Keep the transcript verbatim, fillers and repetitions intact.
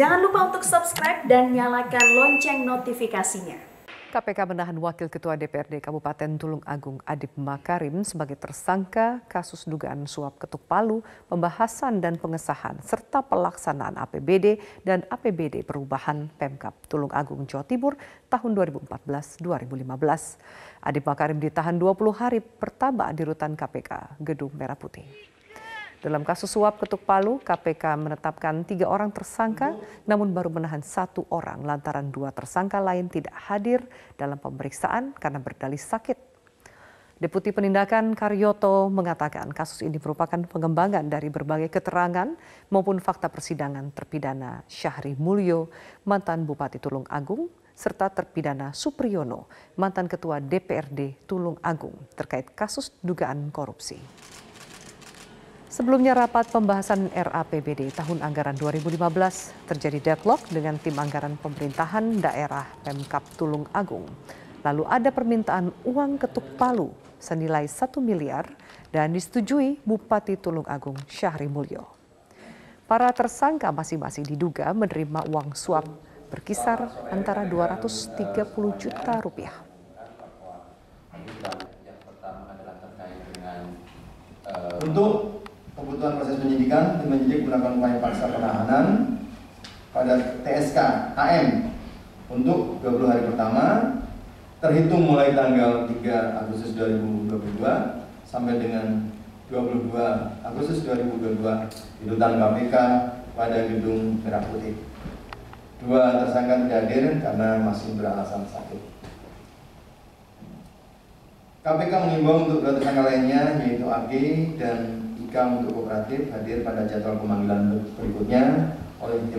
Jangan lupa untuk subscribe dan nyalakan lonceng notifikasinya. K P K menahan Wakil Ketua D P R D Kabupaten Tulungagung Adib Makarim sebagai tersangka kasus dugaan suap ketuk palu, pembahasan dan pengesahan serta pelaksanaan A P B D dan A P B D perubahan Pemkab Tulungagung Jawa Timur tahun dua ribu empat belas dua ribu lima belas. Adib Makarim ditahan dua puluh hari pertama di rutan K P K, Gedung Merah Putih. Dalam kasus suap ketuk palu, K P K menetapkan tiga orang tersangka, namun baru menahan satu orang lantaran dua tersangka lain tidak hadir dalam pemeriksaan karena berdalih sakit. Deputi Penindakan Karyoto mengatakan kasus ini merupakan pengembangan dari berbagai keterangan maupun fakta persidangan terpidana Syahri Mulyo, mantan Bupati Tulungagung, serta terpidana Supriyono, mantan Ketua D P R D Tulungagung terkait kasus dugaan korupsi. Sebelumnya rapat pembahasan R A P B D tahun anggaran dua ribu lima belas terjadi deadlock dengan tim anggaran pemerintahan daerah Pemkab Tulungagung. Lalu ada permintaan uang ketuk palu senilai satu miliar dan disetujui Bupati Tulungagung Syahri Mulyo. Para tersangka masing-masing diduga menerima uang suap berkisar antara dua ratus tiga puluh juta rupiah. Untuk kebutuhan proses penyidikan, tim penyidik menggunakan upaya paksa penahanan pada T S K A M untuk dua puluh hari pertama, terhitung mulai tanggal tiga Agustus dua ribu dua puluh dua sampai dengan dua puluh dua Agustus dua ribu dua puluh dua di rutan K P K pada Gedung Merah Putih. Dua tersangka tidak hadir karena masih beralasan sakit. K P K mengimbau untuk dua tersangka lainnya, yaitu A G dan untuk kooperatif hadir pada jadwal pemanggilan berikutnya oleh tim